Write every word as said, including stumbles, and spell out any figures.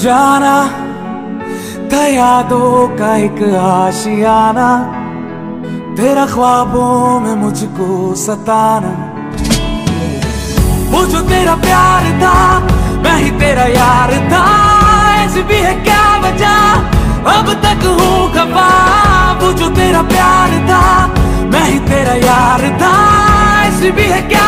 जाना था यादों का एक आशियाना, तेरा ख्वाबों में मुझको सताना। वो जो तेरा प्यार था, मैं ही तेरा यार था। ऐसी भी है क्या वजह, अब तक हूँ खफा। वो जो तेरा प्यार था, मैं ही तेरा यार था। ऐसी भी है क्या